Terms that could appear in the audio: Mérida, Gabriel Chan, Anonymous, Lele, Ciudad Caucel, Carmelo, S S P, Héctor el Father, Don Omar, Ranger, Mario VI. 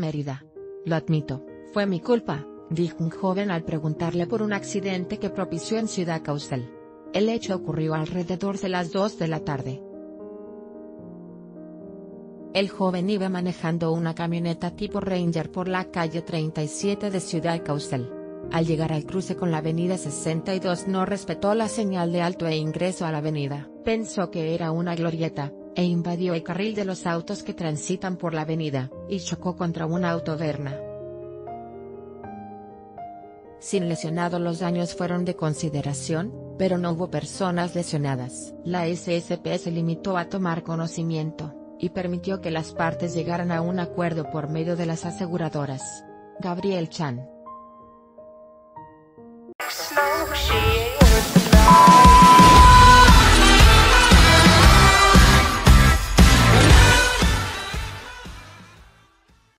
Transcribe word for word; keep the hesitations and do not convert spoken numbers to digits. Mérida. Lo admito, fue mi culpa, dijo un joven al preguntarle por un accidente que propició en Ciudad Caucel. El hecho ocurrió alrededor de las dos de la tarde. El joven iba manejando una camioneta tipo Ranger por la calle treinta y siete de Ciudad Caucel. Al llegar al cruce con la avenida sesenta y dos no respetó la señal de alto e ingreso a la avenida. Pensó que era una glorieta, e invadió el carril de los autos que transitan por la avenida, y chocó contra una autoverna. Sin lesionado, los daños fueron de consideración, pero no hubo personas lesionadas. La S S P se limitó a tomar conocimiento, y permitió que las partes llegaran a un acuerdo por medio de las aseguradoras. Gabriel Chan.